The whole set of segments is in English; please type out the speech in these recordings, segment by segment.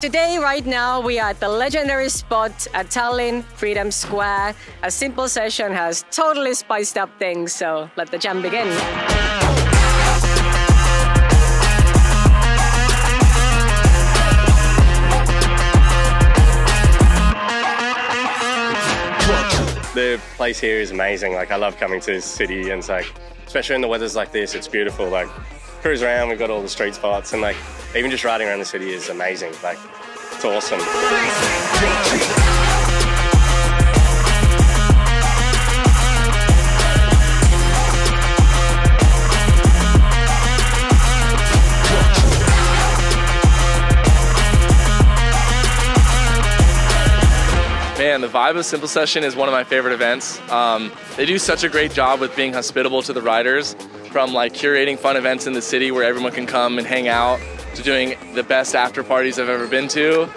Today, right now, we are at the legendary spot at Tallinn Freedom Square. A simple session has totally spiced up things, so let the jam begin. The place here is amazing. Like, I love coming to this city, and it's like, especially when the weather's like this, it's beautiful. Like, cruise around, we've got all the street spots, and like, even just riding around the city is amazing. Like, it's awesome. Man, the vibe of Simple Session is one of my favorite events. They do such a great job with being hospitable to the riders, from like curating fun events in the city where everyone can come and hang out, to doing the best after parties I've ever been to.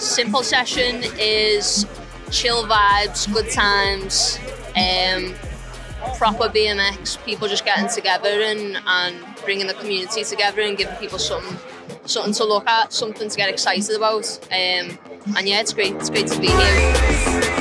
Simple Session is chill vibes, good times, proper BMX, people just getting together and bringing the community together and giving people something to look at, something to get excited about. And yeah, it's great to be here.